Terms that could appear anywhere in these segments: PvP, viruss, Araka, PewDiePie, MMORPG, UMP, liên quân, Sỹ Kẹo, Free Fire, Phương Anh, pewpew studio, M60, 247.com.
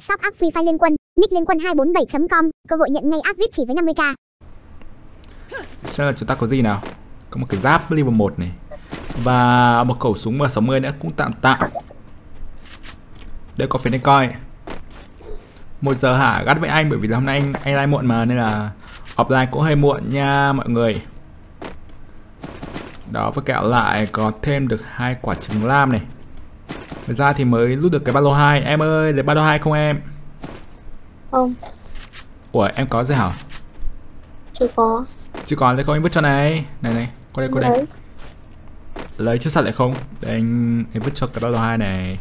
Shop app Free Fire Liên Quân, nick Liên Quân 247.com, cơ hội nhận ngay app VIP chỉ với 50k. Xem là chúng ta có gì nào. Có một cái giáp level 1 này và một khẩu súng M60 nữa, cũng tạm. Đây có phải nên coi. 1 giờ hả? Gắt với anh bởi vì là hôm nay anh live muộn mà, nên là offline cũng hơi muộn nha mọi người. Đó, với kẹo lại có thêm được 2 quả trứng lam này. Mới ra thì mới rút được cái ba lô 2. Em ơi, lấy ba lô 2 không em? Không. Ủa, em có rồi hả? Chưa có. Chưa có, lấy không em vứt cho này. Này, qua đây. Lấy chứ sao lại không? Để anh vứt cho cái ba lô 2 này.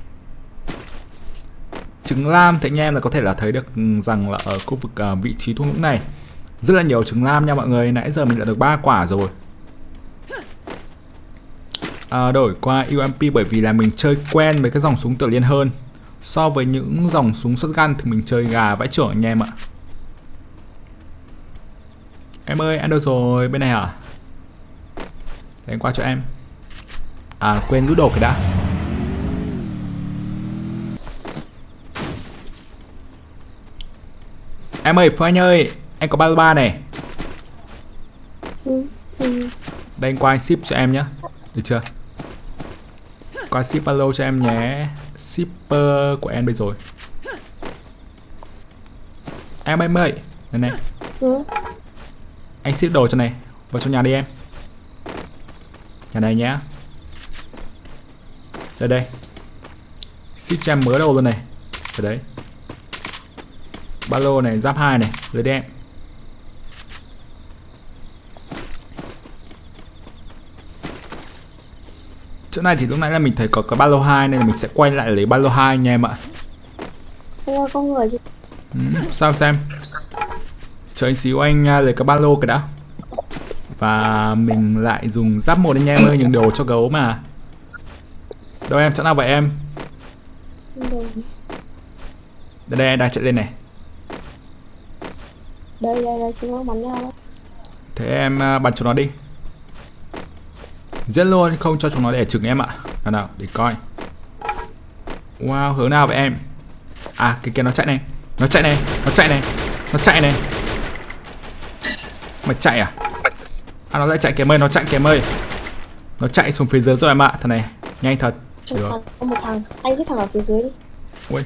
Trứng lam thì anh em là có thể là thấy được rằng là ở khu vực vị trí thung lũng này rất là nhiều trứng lam nha mọi người. Nãy giờ mình đã được 3 quả rồi. Đổi qua UMP bởi vì là mình chơi quen với cái dòng súng tự liên hơn. So với những dòng súng shotgun thì mình chơi gà vãi chưởng anh em ạ. Em ơi, em đâu rồi? Bên này hả? Để anh qua cho em. À, quên rút đồ cái đã. Em ơi, Phương Anh ơi, anh có 33 này. Đây anh qua anh ship cho em nhé. Được chưa? Qua ship alo cho em nhé. Shipper của em đây rồi. Em ơi, này. Anh ship đồ cho này. Vào trong nhà đi em. Nhà này nhé. Đây. Ship cho em mới đầu luôn này. Ở đấy. Ba lô này, giáp 2 này, lấy đi em. Chỗ này thì lúc nãy là mình thấy có cái ba lô 2 nên là mình sẽ quay lại lấy ba lô 2 nha em ạ. Không ngờ chứ. Sao xem. Chờ anh xíu, anh lấy cái ba lô cái đã. Và mình lại dùng giáp 1 anh em ơi, những đồ cho gấu mà. Đâu em, chỗ nào vậy em? Đây, đang chạy lên này. Đây, chúng nó bắn nhau đấy. Thế em bắn chúng nó đi. Giết luôn, không cho chúng nó để chừng em ạ. Nào, để coi. Wow, hướng nào vậy em? À, cái kia nó chạy này. Nó chạy này. Mà chạy à? À, nó lại chạy kìa ơi, Nó chạy xuống phía dưới rồi em ạ. Thằng này, nhanh thật. Được. Một thằng, anh giết thằng ở phía dưới đi. Ui.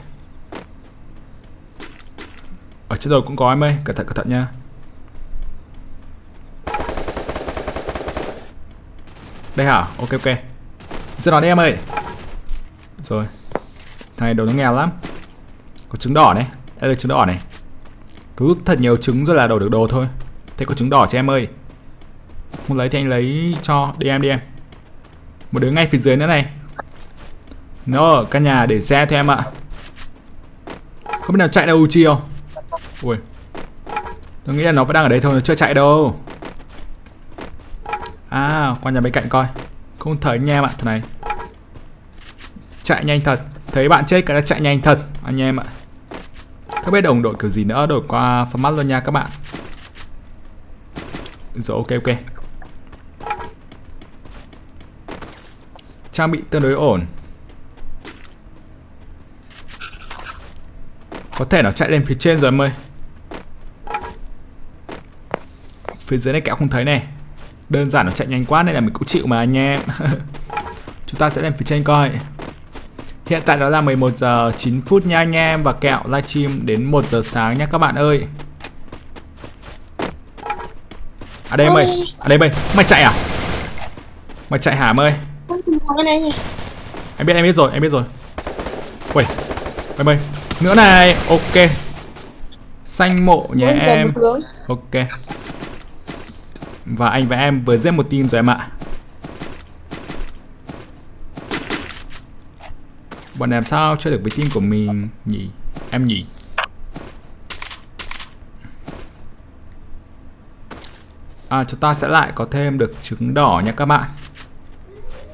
Ở trên rồi cũng có em ơi, cẩn thận nha. Đây hả? Ok. Giết nó đi em ơi. Rồi. Thằng này đồ nó nghèo lắm. Có trứng đỏ này. Đây là trứng đỏ này. Cứ thật nhiều trứng rồi là đổi được đồ thôi. Thế có trứng đỏ cho em ơi. Không lấy thì anh lấy cho. Đi em. Một đứa ngay phía dưới nữa này. Nó ở căn nhà để xe thôi em ạ. Không biết nào chạy đâu chi không? Ui, tôi nghĩ là nó vẫn đang ở đây thôi, nó chưa chạy đâu. À, qua nhà bên cạnh coi. Không thấy anh em ạ, thằng này chạy nhanh thật. Thấy bạn chết cái là chạy nhanh thật anh em ạ. Không biết đồng đội kiểu gì nữa, đổi qua format luôn nha các bạn. Rồi, ok. Trang bị tương đối ổn. Có thể nó chạy lên phía trên rồi em ơi. Phía dưới này kẹo không thấy này. Đơn giản nó chạy nhanh quá nên là mình cũng chịu mà anh em. Chúng ta sẽ lên phía trên coi. Hiện tại đó là 11 giờ 9 phút nha anh em. Và kẹo livestream đến 1 giờ sáng nha các bạn ơi. À đây mày. Mày chạy à? Mày chạy hả mày? Em biết rồi. Ui. Em ơi. Nữa này, ok. Xanh mộ nhà em. Ok. Và anh và em vừa giết một team rồi em ạ. Bọn này làm sao chơi được với team của mình nhỉ? Em nhỉ. À, chúng ta sẽ lại có thêm được trứng đỏ nha các bạn.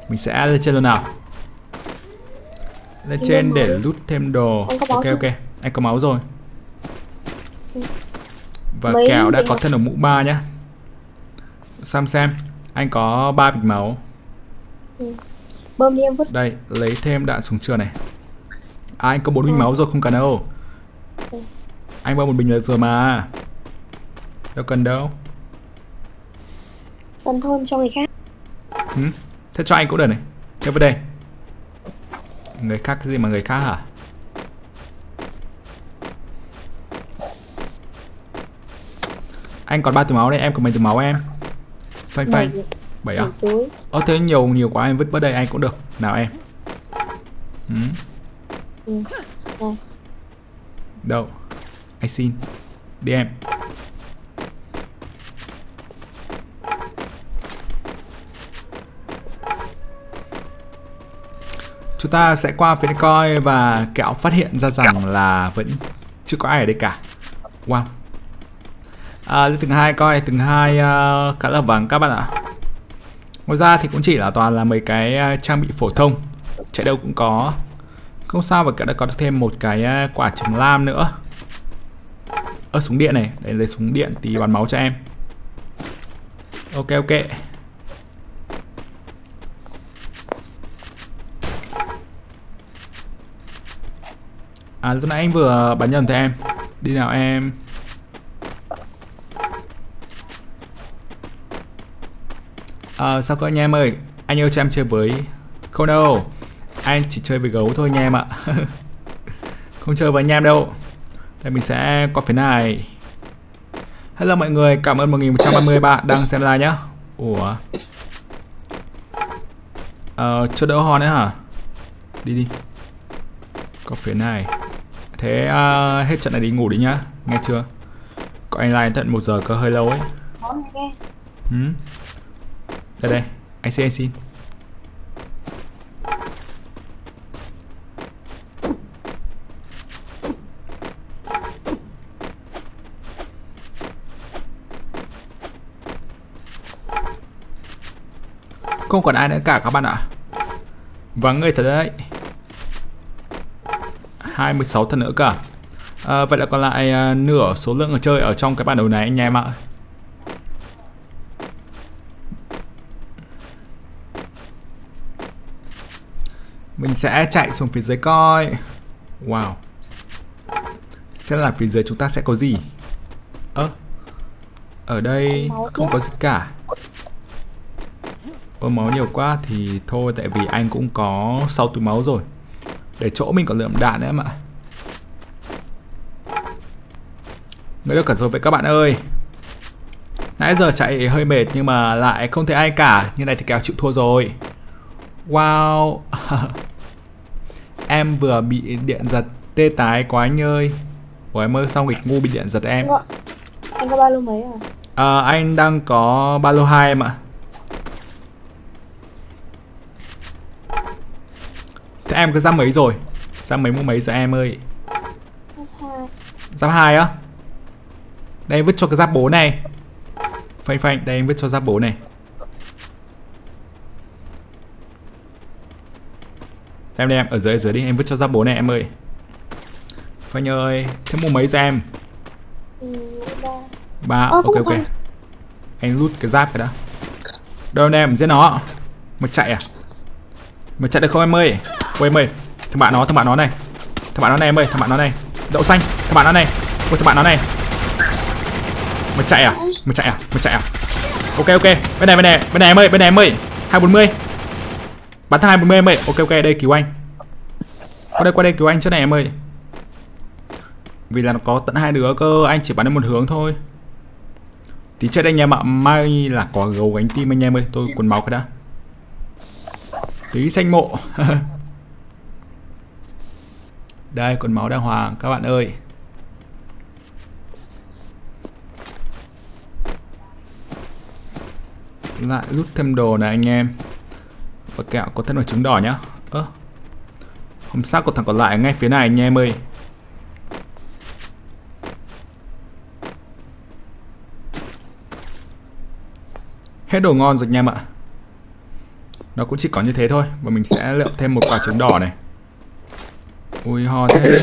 Mình sẽ lên trên luôn nào. Lên trên để lút thêm đồ. Ok. Anh có máu rồi. Và kẹo đã có thêm được mũ 3 nhá. Xem. Anh có 3 bịch máu. Đây, lấy thêm đạn súng trường này. À, anh có 4 bịch máu rồi, không cần đâu. Anh bao một bình là rồi mà. Đâu cần đâu. Cần thôi cho người khác. Thế cho anh cũng được này. Theo vào đây. Người khác cái gì mà người khác hả? Anh còn 3 túi máu đây, em còn mấy túi máu em? Phanh phanh. 7 à? Ơ thế nhiều quá em vứt bớt đây anh cũng được. Nào em. Đâu? Anh xin. Đi em. Chúng ta sẽ qua phía coi và Kẹo phát hiện ra rằng là vẫn chưa có ai ở đây cả. Wow. Lên tầng 2 coi, tầng 2 khá là vắng các bạn ạ. Ngoài ra thì cũng chỉ là toàn là mấy cái trang bị phổ thông, chạy đâu cũng có. Không sao, và Kẹo đã có thêm một cái quả trứng lam nữa. Súng điện này, để lấy súng điện thì bắn máu cho em. Ok. Lúc nãy anh vừa bắn nhầm thôi em. Đi nào em. Sao cơ anh em ơi? Anh yêu cho em chơi với... Không đâu, anh chỉ chơi với gấu thôi anh em ạ. Không chơi với anh em đâu. Đây mình sẽ qua phía này. Hello mọi người, cảm ơn 1130 bạn đang xem live nhá. Ủa chưa đỡ hòn nữa hả? Đi có phía này. Thế hết trận này đi ngủ đi nhá, nghe chưa? Có anh live tận 1 giờ cơ, hơi lâu ấy. Đây, anh xin. Không còn ai nữa cả các bạn ạ. Vắng người thật đấy. 26 thật nữa cả. Vậy là còn lại nửa số lượng người chơi ở trong cái bản đồ này anh em ạ. Mình sẽ chạy xuống phía dưới coi. Wow. Xem là phía dưới chúng ta sẽ có gì. Ở đây không có gì cả. Máu nhiều quá thì thôi, tại vì anh cũng có 6 túi máu rồi. Để chỗ mình còn lượm đạn nữa em ạ. Mới được cả rồi vậy các bạn ơi. Nãy giờ chạy hơi mệt nhưng mà lại không thấy ai cả. Như này thì Kẹo chịu thua rồi. Wow. Em vừa bị điện giật tê tái quá anh ơi. Ủa em ơi, sao nghịch ngu bị điện giật em. Anh có ba lô mấy à? Anh đang có ba lô 2 em ạ. Thế em cứ giáp mấy rồi? Giáp mấy mua mấy rồi em ơi? Giáp 2 á? Đây em vứt cho cái giáp 4 này. Phanh, đây em vứt cho giáp 4 này. Đây em, ở dưới đi, em vứt cho giáp 4 này em ơi. Phanh ơi, thế mua mấy rồi em? 3, ok. Anh lút cái giáp này đã. Đâu em, giết nó. Mà chạy à? Mà chạy được không em ơi? Ôi em ơi, thằng bạn nó này. Thằng bạn nó này em ơi, thằng bạn nó này. Đậu xanh, thằng bạn nó này. Ôi thằng bạn nó này. Mày chạy à? Ok. Bên này em ơi, 240. Bắn thằng 240 em ơi. Ok, đây cứu anh. Qua đây cứu anh chỗ này em ơi. Vì là nó có tận 2 đứa cơ, anh chỉ bắn đến một hướng thôi. Tí chết anh em ạ, may là có gấu gánh tim anh em ơi. Tôi cuốn máu cái đã. Tí xanh mộ. Đây, còn máu đàng hoàng các bạn ơi. Lại rút thêm đồ này anh em. Và Kẹo có thêm một trứng đỏ nhá. Hôm xác của thằng còn lại ngay phía này anh em ơi. Hết đồ ngon rồi anh em ạ. Nó cũng chỉ có như thế thôi. Và mình sẽ lượm thêm một quả trứng đỏ này. Ui ho thế.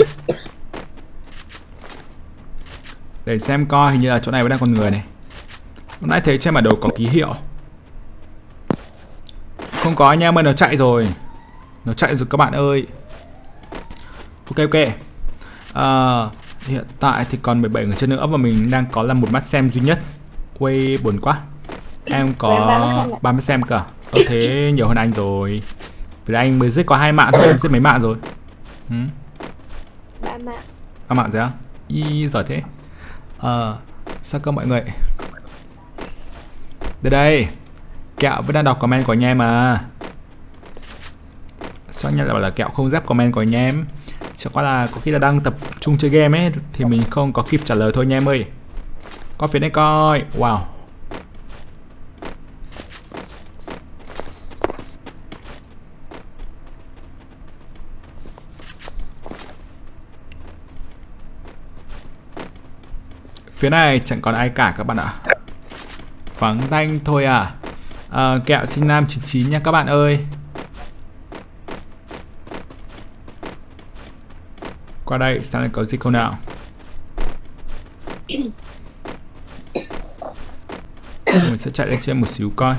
Để xem coi, hình như là chỗ này vẫn đang còn người này. Hôm nãy thấy trên bản đồ có ký hiệu. Không có anh em ơi, nó chạy rồi. Nó chạy rồi các bạn ơi. Ok. Hiện tại thì còn 17 người chơi nữa và mình đang có là một mắt xem duy nhất. Quay buồn quá. Em có 30 xem cả. Có thế nhiều hơn anh rồi. Vì anh mới giết có 2 mạng thôi, em giết mấy mạng rồi? 3 mạng. 3 mạng rồi á? Y giỏi thế. Sao cơ mọi người? Đây đây. Kẹo vẫn đang đọc comment của anh em mà. Sao anh em lại bảo là Kẹo không dép comment của anh em? Chẳng qua là có khi là đang tập trung chơi game ấy thì mình không có kịp trả lời thôi anh em ơi. Có phiền đấy coi. Wow. Phía này chẳng còn ai cả các bạn ạ. Vắng tanh thôi à. Kẹo sinh năm 99 nha các bạn ơi. Qua đây sao lại có gì không nào. Mình sẽ chạy lên trên một xíu coi.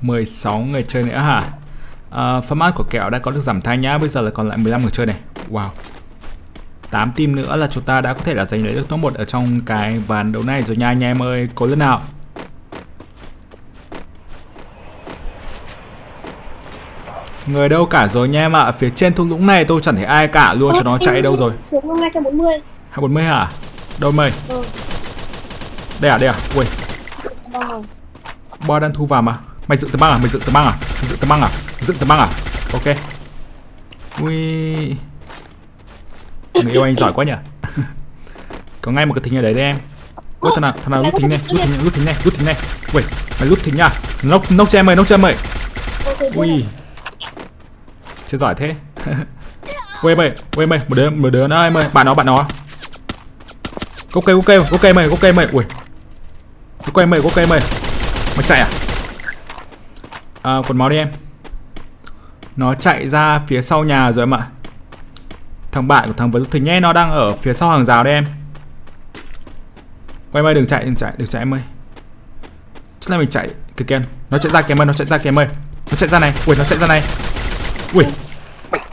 Mười 16 người chơi nữa hả? Format của Kẹo đã có được giảm thai nhá. Bây giờ là còn lại 15 người chơi này. Wow, 8 team nữa là chúng ta đã có thể là giành lấy được top 1 ở trong cái ván đấu này rồi nha anh em ơi. Cố lên nào. Người đâu cả rồi nha em ạ. Phía trên thung lũng này tôi chẳng thấy ai cả luôn. Cho nó chạy đâu rồi? 240. 240 hả? Đâu mày? Đây à, đây à? Ui, bo đang thu vào mà. Mày dựng tấm băng à? Mày dựng tấm băng à? Dựng tấm băng à? Dựng tấm băng à? Ok. Ui, người yêu anh giỏi quá nhỉ. Có ngay một cái thính ở đấy đấy em. Ôi thằng nào lút thính này, lút thính này. Ui, mày lút thính à? Nốc cho em ơi, nốc cho em ơi. Ui, chưa giỏi thế. Quê mày, một đứa nữa em ơi, bạn nó. Ok mày. Ui, ok mày. Mày chạy à? Quần máu đi em. Nó chạy ra phía sau nhà rồi em ạ. Thằng bạn của thằng Vật Lục Thính nhé, nó đang ở phía sau hàng rào đây em. Ôi em ơi, đừng chạy em ơi. Chắc là mình chạy kìa kìa. Nó chạy ra kìa em ơi, nó chạy ra này, ui, Ui,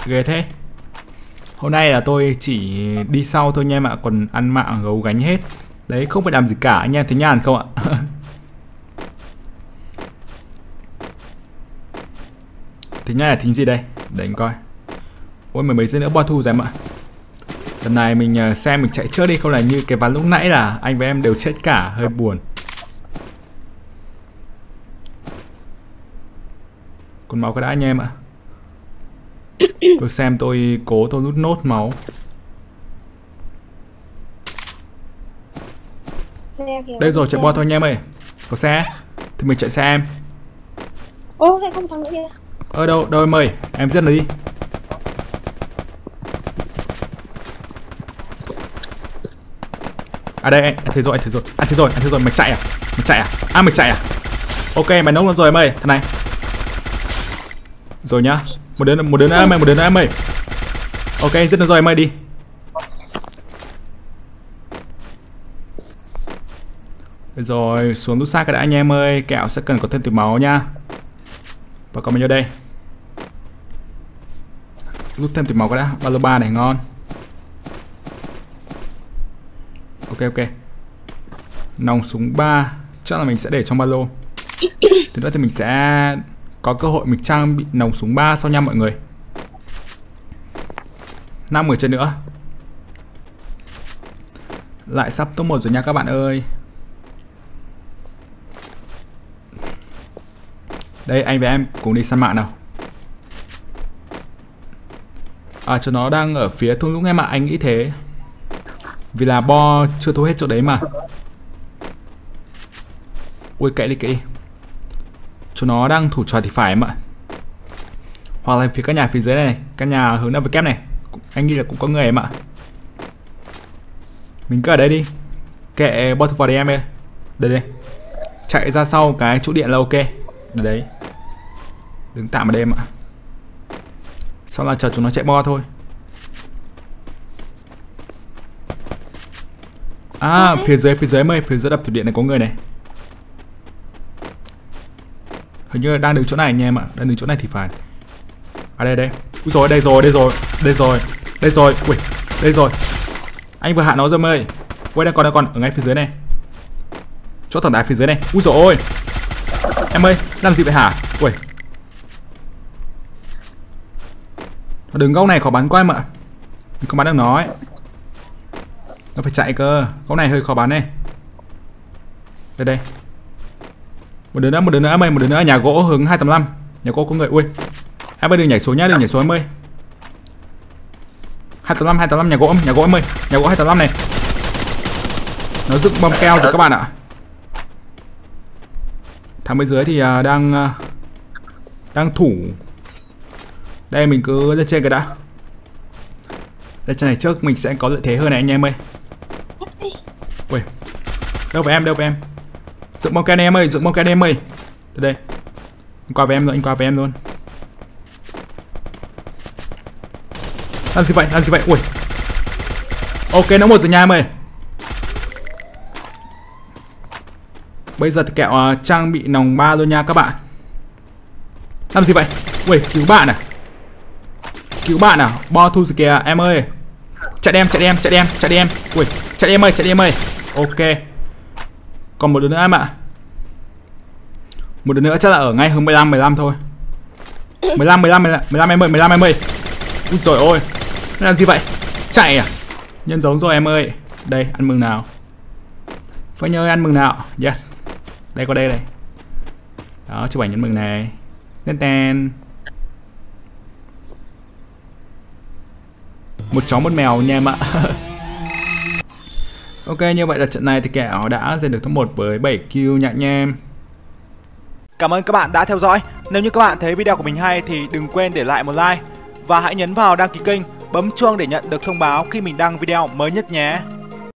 ghê thế. Hôm nay là tôi chỉ đi sau thôi nha em ạ, còn ăn mạng gấu gánh hết. Đấy, không phải làm gì cả, anh em thấy nhàn không ạ? Thính này là thính gì đây? Để anh coi. Ôi mấy giây nữa bo thu rồi em ạ. Lần này mình xem mình chạy trước đi, không là như cái ván lúc nãy là anh và em đều chết cả, hơi buồn. Còn máu có đã anh em ạ. Tôi xem tôi lút nốt máu. Đây rồi, chạy bo thôi anh em ơi. Có xe thì mình chạy xe em. Ô, lại không thắng nữa kìa. Ở đâu em ơi, em giết nó đi. À đây, anh thấy rồi, mày chạy à? À mày chạy à? Ok, mày nốc nó rồi em ơi, thằng này. Rồi nhá, một đứa nữa em ơi, Ok, giết nó rồi em ơi, đi. Rồi, xuống nút xác cái đã anh em ơi, Kẹo sẽ cần có thêm túi máu nha. Và còn mình vô đây. Rút thêm túi máu cái đã, ba lô ba này, ngon. Ok. Nòng súng 3 chắc là mình sẽ để trong ba lô. Thế nữa thì mình sẽ có cơ hội mình trang bị nòng súng 3 sau nha mọi người. 5 người chơi nữa. Lại sắp top 1 rồi nha các bạn ơi. Đây, anh và em cùng đi săn mạng nào. À, cho nó đang ở phía thung lũng em ạ, anh nghĩ thế. Vì là bo chưa thu hết chỗ đấy mà. Ui, kệ đi. Chúng nó đang thủ trò thì phải em ạ. Hoặc là phía các nhà phía dưới này, các nhà hướng nam với kép này. Anh nghĩ là cũng có người em ạ. Mình cứ ở đây đi. Kệ bo thủ vào đi em ơi. Đây. Chạy ra sau cái trụ điện là ok. Đấy. Đứng tạm ở đây em ạ. Sau là chờ chúng nó chạy bo thôi. À, phía dưới mày, phía dưới đập thủy điện này có người này. Hình như là đang đứng chỗ này anh em ạ, đang đứng chỗ này thì phải. À đây đây. Úi dồi, đây rồi. Ui, đây rồi. Anh vừa hạ nó rồi em ơi. Ui, đang còn ở ngay phía dưới này. Chỗ thẳng đá phía dưới này. Úi dồi ôi. Em ơi, làm gì vậy hả? Ui. Đứng góc này khó bắn quá em ạ. Mình không bắn được nó ấy. Nó phải chạy cơ. Góc này hơi khó bắn này. Đây đây. Một đứa nữa em ơi, một đứa nữa, nhà gỗ hướng 285. Nhà gỗ có người. Ui. Em ơi đừng nhảy xuống nhá, đừng nhảy xuống em ơi. 285, nhà gỗ em ơi. Nhà gỗ 285 này. Nó dựng bom keo rồi các bạn ạ. Thằng bên dưới thì đang thủ. Đây mình cứ lên trên cái đã. Lên trên này trước mình sẽ có lợi thế hơn này anh em ơi. Ui. Đâu với em. Dựng bom keo này em ơi, Từ đây. Anh qua với em luôn. Làm gì vậy? Ui. Ok, nó một rồi nha em ơi. Bây giờ thì kẹo trang bị nòng 3 luôn nha các bạn. Làm gì vậy? Ui, cứu bạn à? Bo thu rồi kìa em ơi. Chạy em. Ui, chạy em ơi. Ok. Còn một đứa nữa em ạ. Một đứa nữa chắc là ở ngay hướng 15 thôi. 15 em ơi, 15 em ơi. Úi dồi ôi. Làm gì vậy? Chạy à? Nhân giống rồi em ơi. Đây, ăn mừng nào. Phải nhớ ăn mừng nào. Yes. Đây có đây này. Đó, chụp ảnh nhân mừng này. Tên. Một chó một mèo nha em ạ. Ok, như vậy là trận này thì Kẹo đã giành được top 1 với 7 kill nhạc nha em. Cảm ơn các bạn đã theo dõi. Nếu như các bạn thấy video của mình hay thì đừng quên để lại một like. Và hãy nhấn vào đăng ký kênh, bấm chuông để nhận được thông báo khi mình đăng video mới nhất nhé.